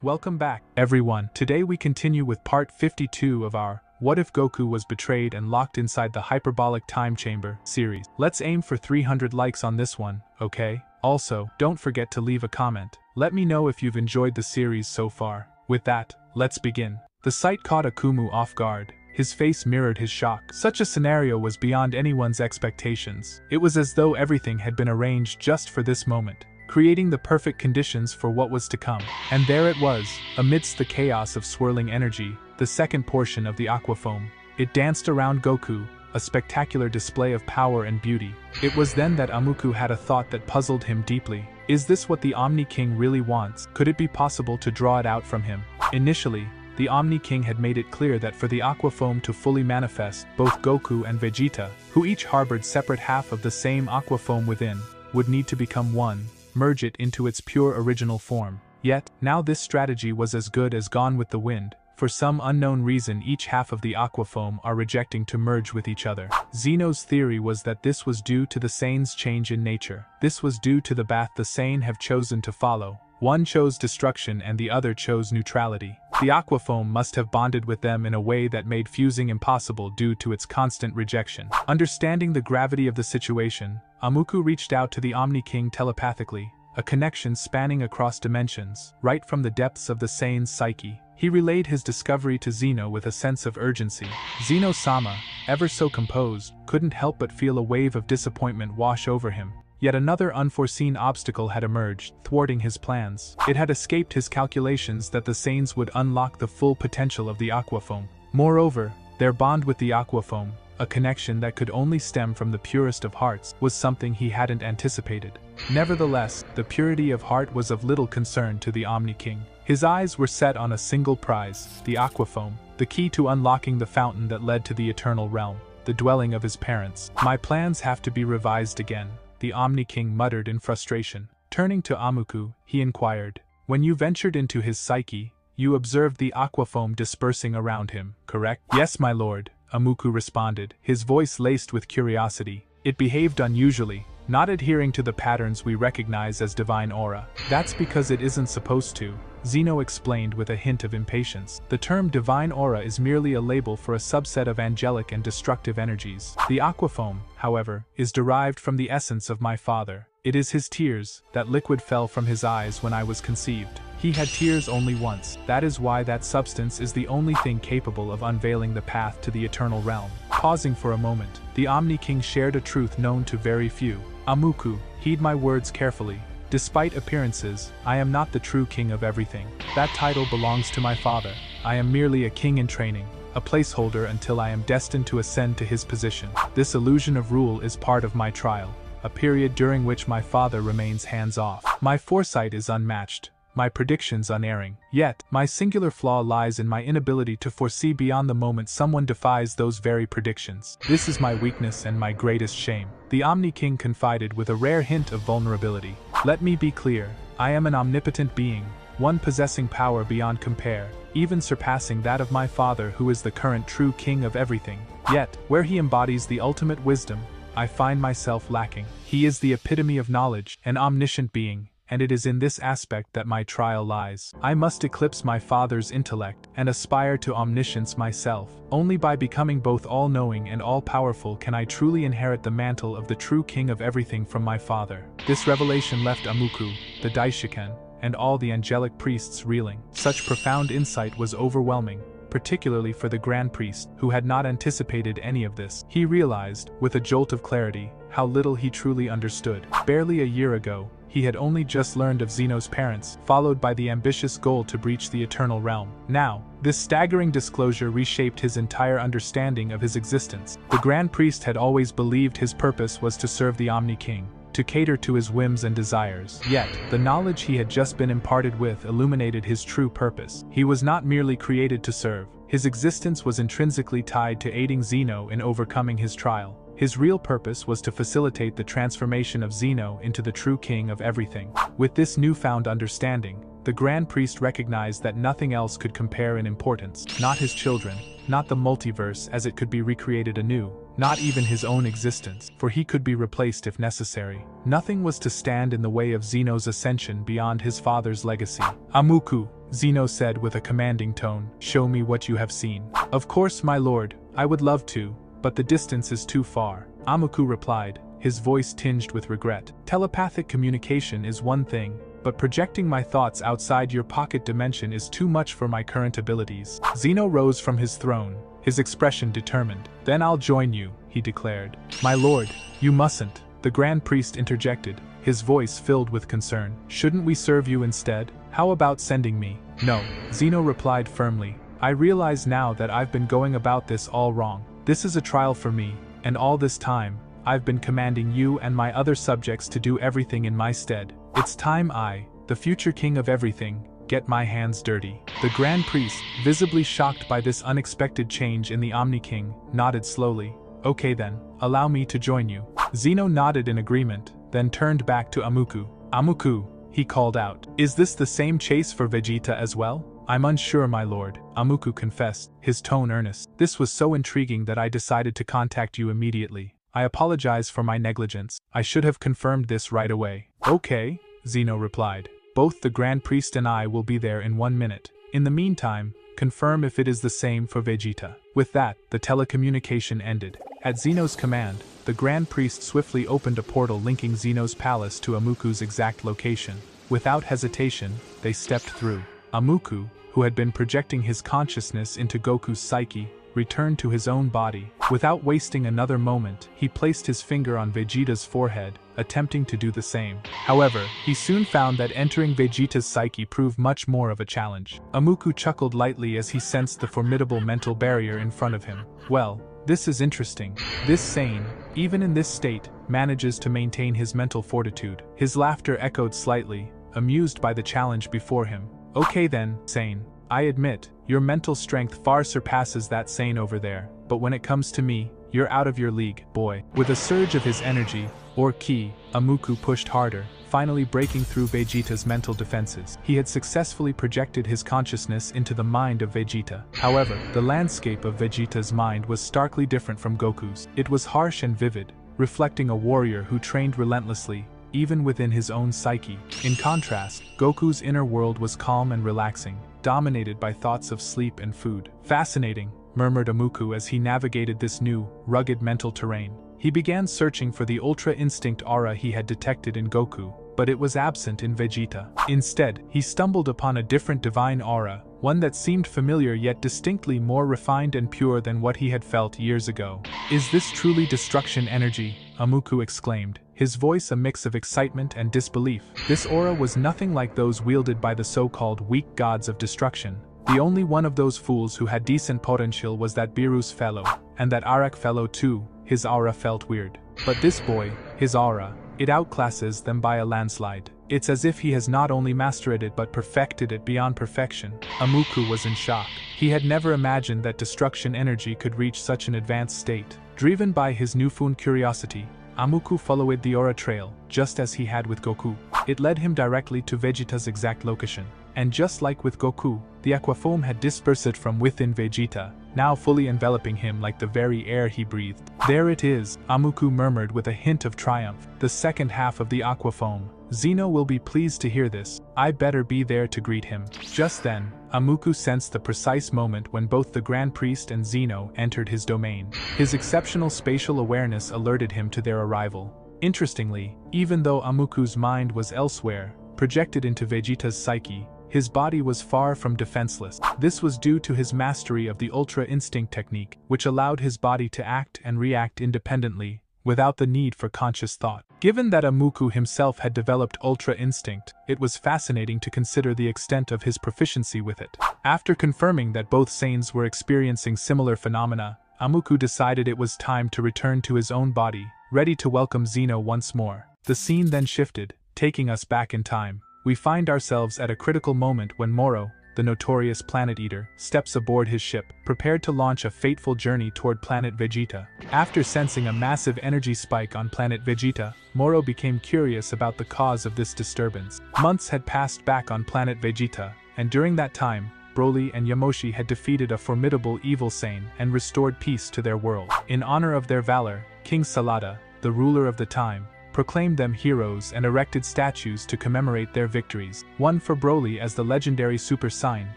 Welcome back, everyone. Today we continue with part 52 of our What If Goku Was Betrayed and Locked Inside the Hyperbolic Time Chamber series. Let's aim for 300 likes on this one, okay? Also, don't forget to leave a comment. Let me know if you've enjoyed the series so far. With that, let's begin. The sight caught Akumu off guard. His face mirrored his shock. Such a scenario was beyond anyone's expectations. It was as though everything had been arranged just for this moment, creating the perfect conditions for what was to come. And there it was, amidst the chaos of swirling energy, the second portion of the aqua foam. It danced around Goku, a spectacular display of power and beauty. It was then that Amuku had a thought that puzzled him deeply. Is this what the Omni King really wants? Could it be possible to draw it out from him? Initially, the Omni King had made it clear that for the aqua foam to fully manifest, both Goku and Vegeta, who each harbored separate half of the same aqua foam within, would need to become one, merge it into its pure original form. Yet, now this strategy was as good as gone with the wind. For some unknown reason, each half of the aqua foam are rejecting to merge with each other. Zeno's theory was that this was due to the Saiyan's change in nature. This was due to the path the Saiyan have chosen to follow. One chose destruction and the other chose neutrality. The aqua foam must have bonded with them in a way that made fusing impossible due to its constant rejection. Understanding the gravity of the situation, Amuku reached out to the Omni King telepathically, a connection spanning across dimensions, right from the depths of the Saiyan's psyche. He relayed his discovery to Zeno with a sense of urgency. Zeno Sama, ever so composed, couldn't help but feel a wave of disappointment wash over him. Yet another unforeseen obstacle had emerged, thwarting his plans. It had escaped his calculations that the Saiyans would unlock the full potential of the aqua foam. Moreover, their bond with the aqua foam, a connection that could only stem from the purest of hearts, was something he hadn't anticipated. Nevertheless, the purity of heart was of little concern to the Omni King. His eyes were set on a single prize, the aqua foam, the key to unlocking the fountain that led to the eternal realm, the dwelling of his parents. "My plans have to be revised again," the Omni King muttered in frustration. Turning to Amuku, he inquired, "When you ventured into his psyche, you observed the aqua foam dispersing around him, correct?" "Yes, my lord," Amuku responded, his voice laced with curiosity. "It behaved unusually, not adhering to the patterns we recognize as divine aura." "That's because it isn't supposed to," Zeno explained with a hint of impatience. "The term divine aura is merely a label for a subset of angelic and destructive energies. The aqua foam, however, is derived from the essence of my father. It is his tears, that liquid fell from his eyes when I was conceived. He had tears only once. That is why that substance is the only thing capable of unveiling the path to the eternal realm." Pausing for a moment, the Omni King shared a truth known to very few. "Amuku, heed my words carefully. Despite appearances, I am not the true king of everything. That title belongs to my father. I am merely a king in training, a placeholder until I am destined to ascend to his position. This illusion of rule is part of my trial, a period during which my father remains hands-off. My foresight is unmatched, my predictions unerring. Yet, my singular flaw lies in my inability to foresee beyond the moment someone defies those very predictions. This is my weakness and my greatest shame," the Omni King confided with a rare hint of vulnerability. "Let me be clear, I am an omnipotent being, one possessing power beyond compare, even surpassing that of my father who is the current true king of everything. Yet, where he embodies the ultimate wisdom, I find myself lacking. He is the epitome of knowledge, an omniscient being, and it is in this aspect that my trial lies. I must eclipse my father's intellect and aspire to omniscience myself. Only by becoming both all-knowing and all-powerful can I truly inherit the mantle of the true king of everything from my father." This revelation left Amuku, the Daishiken, and all the angelic priests reeling. Such profound insight was overwhelming, particularly for the Grand Priest, who had not anticipated any of this. He realized, with a jolt of clarity, how little he truly understood. Barely a year ago, he had only just learned of Zeno's parents, followed by the ambitious goal to breach the eternal realm. Now, this staggering disclosure reshaped his entire understanding of his existence. The Grand Priest had always believed his purpose was to serve the Omni King, to cater to his whims and desires. Yet, the knowledge he had just been imparted with illuminated his true purpose. He was not merely created to serve. His existence was intrinsically tied to aiding Zeno in overcoming his trial. His real purpose was to facilitate the transformation of Zeno into the true king of everything. With this newfound understanding, the Grand Priest recognized that nothing else could compare in importance. Not his children, not the multiverse as it could be recreated anew, not even his own existence, for he could be replaced if necessary. Nothing was to stand in the way of Zeno's ascension beyond his father's legacy. "Amuku," Zeno said with a commanding tone, "show me what you have seen." "Of course, my lord, I would love to, but the distance is too far," Amuku replied, his voice tinged with regret. "Telepathic communication is one thing, but projecting my thoughts outside your pocket dimension is too much for my current abilities." Zeno rose from his throne, his expression determined. "Then I'll join you," he declared. "My lord, you mustn't," the Grand Priest interjected, his voice filled with concern. "Shouldn't we serve you instead? How about sending me?" "No," Zeno replied firmly. "I realize now that I've been going about this all wrong. This is a trial for me, and all this time, I've been commanding you and my other subjects to do everything in my stead. It's time I, the future king of everything, get my hands dirty." The Grand Priest, visibly shocked by this unexpected change in the Omni-King, nodded slowly. "Okay then, allow me to join you." Zeno nodded in agreement, then turned back to Amuku. "Amuku," he called out, "is this the same chase for Vegeta as well?" "I'm unsure, my lord," Amuku confessed, his tone earnest. "This was so intriguing that I decided to contact you immediately. I apologize for my negligence. I should have confirmed this right away." "Okay," Zeno replied. "Both the Grand Priest and I will be there in 1 minute. In the meantime, confirm if it is the same for Vegeta." With that, the telecommunication ended. At Zeno's command, the Grand Priest swiftly opened a portal linking Zeno's palace to Amuku's exact location. Without hesitation, they stepped through. Amuku, who had been projecting his consciousness into Goku's psyche, returned to his own body. Without wasting another moment, he placed his finger on Vegeta's forehead, attempting to do the same. However, he soon found that entering Vegeta's psyche proved much more of a challenge. Amuku chuckled lightly as he sensed the formidable mental barrier in front of him. "Well, this is interesting. This Saiyan, even in this state, manages to maintain his mental fortitude." His laughter echoed slightly, amused by the challenge before him. "Okay then, Saiyan. I admit, your mental strength far surpasses that Saiyan over there, but when it comes to me, you're out of your league, boy." With a surge of his energy, or ki, Amuku pushed harder, finally breaking through Vegeta's mental defenses. He had successfully projected his consciousness into the mind of Vegeta. However, the landscape of Vegeta's mind was starkly different from Goku's. It was harsh and vivid, reflecting a warrior who trained relentlessly, even within his own psyche. In contrast, Goku's inner world was calm and relaxing, dominated by thoughts of sleep and food. "Fascinating," murmured Amuku as he navigated this new, rugged mental terrain. He began searching for the Ultra Instinct aura he had detected in Goku, but it was absent in Vegeta. Instead, he stumbled upon a different divine aura, one that seemed familiar yet distinctly more refined and pure than what he had felt years ago. "Is this truly destruction energy?" Amuku exclaimed, his voice a mix of excitement and disbelief. This aura was nothing like those wielded by the so-called weak gods of destruction. The only one of those fools who had decent potential was that Beerus fellow, and that Arak fellow too. His aura felt weird. But this boy, his aura, it outclasses them by a landslide. It's as if he has not only mastered it but perfected it beyond perfection. Amuku was in shock. He had never imagined that destruction energy could reach such an advanced state. Driven by his newfound curiosity, Amuku followed the aura trail, just as he had with Goku. It led him directly to Vegeta's exact location. And just like with Goku, the aqua foam had dispersed from within Vegeta, now fully enveloping him like the very air he breathed. "There it is," Amuku murmured with a hint of triumph. "The second half of the aqua foam. Zeno will be pleased to hear this. I better be there to greet him." Just then, Amuku sensed the precise moment when both the Grand Priest and Zeno entered his domain. His exceptional spatial awareness alerted him to their arrival. Interestingly, even though Amuku's mind was elsewhere, projected into Vegeta's psyche, his body was far from defenseless. This was due to his mastery of the Ultra Instinct technique, which allowed his body to act and react independently, without the need for conscious thought. Given that Amuku himself had developed Ultra Instinct, it was fascinating to consider the extent of his proficiency with it. After confirming that both Saiyans were experiencing similar phenomena, Amuku decided it was time to return to his own body, ready to welcome Zeno once more. The scene then shifted, taking us back in time. We find ourselves at a critical moment when Moro, the notorious planet eater, steps aboard his ship, prepared to launch a fateful journey toward planet Vegeta. After sensing a massive energy spike on planet Vegeta, Moro became curious about the cause of this disturbance. Months had passed back on planet Vegeta, and during that time, Broly and Yamoshi had defeated a formidable evil Saiyan and restored peace to their world. In honor of their valor, King Salada, the ruler of the time, proclaimed them heroes and erected statues to commemorate their victories, one for Broly as the legendary Super Saiyan,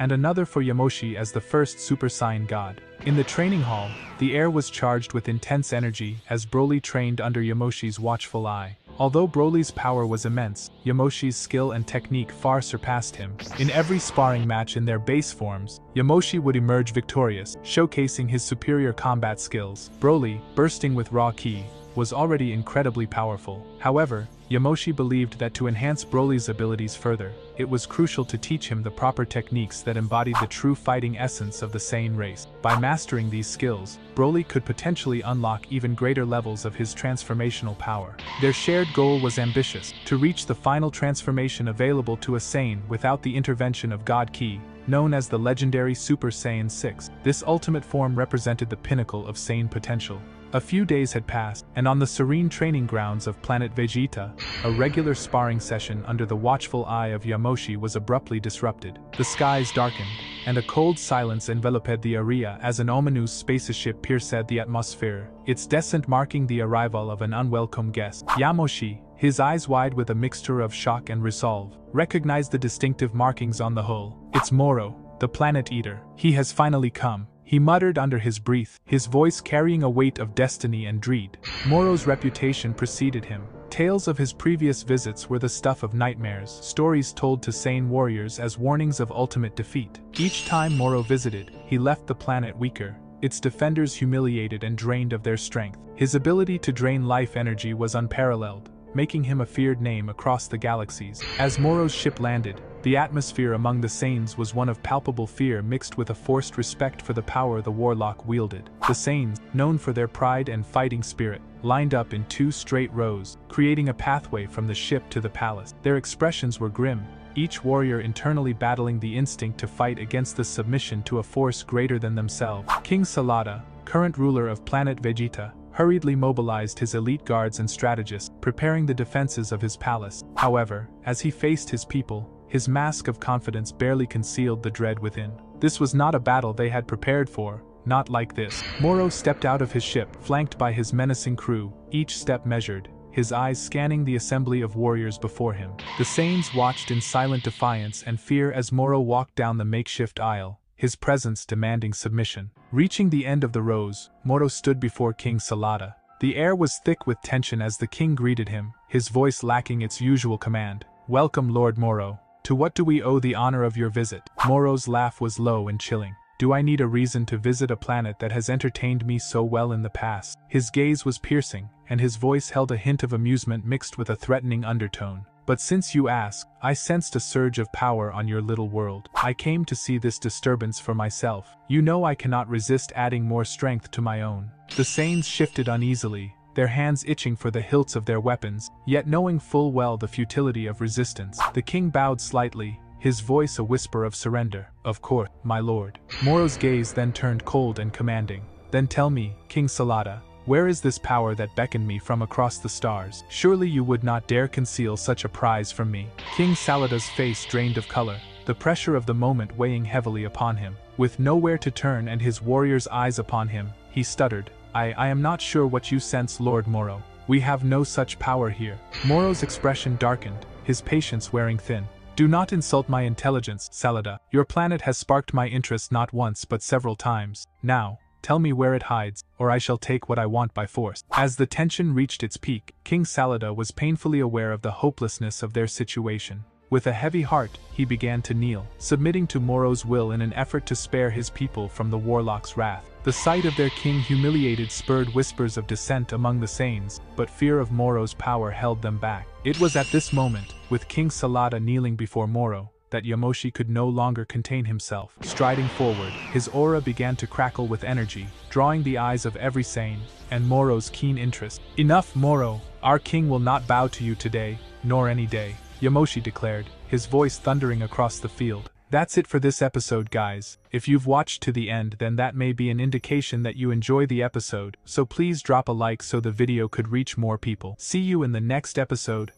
and another for Yamoshi as the first Super Saiyan god. In the training hall, the air was charged with intense energy as Broly trained under Yamoshi's watchful eye. Although Broly's power was immense, Yamoshi's skill and technique far surpassed him. In every sparring match in their base forms, Yamoshi would emerge victorious, showcasing his superior combat skills. Broly, bursting with raw ki, was already incredibly powerful. However, Yamoshi believed that to enhance Broly's abilities further, it was crucial to teach him the proper techniques that embodied the true fighting essence of the Saiyan race. By mastering these skills, Broly could potentially unlock even greater levels of his transformational power. Their shared goal was ambitious: to reach the final transformation available to a Saiyan without the intervention of God Ki, known as the legendary Super Saiyan 6. This ultimate form represented the pinnacle of Saiyan potential. A few days had passed, and on the serene training grounds of planet Vegeta, a regular sparring session under the watchful eye of Yamoshi was abruptly disrupted. The skies darkened, and a cold silence enveloped the area as an ominous spaceship pierced the atmosphere, its descent marking the arrival of an unwelcome guest. Yamoshi, his eyes wide with a mixture of shock and resolve, recognized the distinctive markings on the hull. "It's Moro, the planet eater. He has finally come," he muttered under his breath, his voice carrying a weight of destiny and dread. Moro's reputation preceded him. Tales of his previous visits were the stuff of nightmares, stories told to Saiyan warriors as warnings of ultimate defeat. Each time Moro visited, he left the planet weaker, its defenders humiliated and drained of their strength. His ability to drain life energy was unparalleled, making him a feared name across the galaxies. As Moro's ship landed, the atmosphere among the Saiyans was one of palpable fear mixed with a forced respect for the power the warlock wielded. The Saiyans, known for their pride and fighting spirit, lined up in two straight rows, creating a pathway from the ship to the palace. Their expressions were grim, each warrior internally battling the instinct to fight against the submission to a force greater than themselves. King Salada, current ruler of planet Vegeta, hurriedly mobilized his elite guards and strategists, preparing the defenses of his palace. However, as he faced his people, his mask of confidence barely concealed the dread within. This was not a battle they had prepared for, not like this. Moro stepped out of his ship, flanked by his menacing crew, each step measured, his eyes scanning the assembly of warriors before him. The Saiyans watched in silent defiance and fear as Moro walked down the makeshift aisle, his presence demanding submission. Reaching the end of the rows, Moro stood before King Salada. The air was thick with tension as the king greeted him, his voice lacking its usual command. "Welcome, Lord Moro. To what do we owe the honor of your visit?" Moro's laugh was low and chilling. "Do I need a reason to visit a planet that has entertained me so well in the past?" His gaze was piercing, and his voice held a hint of amusement mixed with a threatening undertone. "But since you ask, I sensed a surge of power on your little world. I came to see this disturbance for myself. You know I cannot resist adding more strength to my own." The Saiyans shifted uneasily, their hands itching for the hilts of their weapons, yet knowing full well the futility of resistance. The king bowed slightly, his voice a whisper of surrender. "Of course, my lord." Moro's gaze then turned cold and commanding. "Then tell me, King Salada, where is this power that beckoned me from across the stars? Surely you would not dare conceal such a prize from me." King Salada's face drained of color, the pressure of the moment weighing heavily upon him. With nowhere to turn and his warriors' eyes upon him, he stuttered, I am not sure what you sense, Lord Moro. We have no such power here." Moro's expression darkened, his patience wearing thin. "Do not insult my intelligence, Salada. Your planet has sparked my interest not once but several times. Now, tell me where it hides, or I shall take what I want by force." As the tension reached its peak, King Salada was painfully aware of the hopelessness of their situation. With a heavy heart, he began to kneel, submitting to Moro's will in an effort to spare his people from the warlock's wrath. The sight of their king humiliated spurred whispers of dissent among the Saiyans, but fear of Moro's power held them back. It was at this moment, with King Salada kneeling before Moro, that Yamoshi could no longer contain himself. Striding forward, his aura began to crackle with energy, drawing the eyes of every Saiyan, and Moro's keen interest. "Enough, Moro, our king will not bow to you today, nor any day," Yamoshi declared, his voice thundering across the field. That's it for this episode, guys. If you've watched to the end, then that may be an indication that you enjoy the episode, so please drop a like so the video could reach more people. See you in the next episode.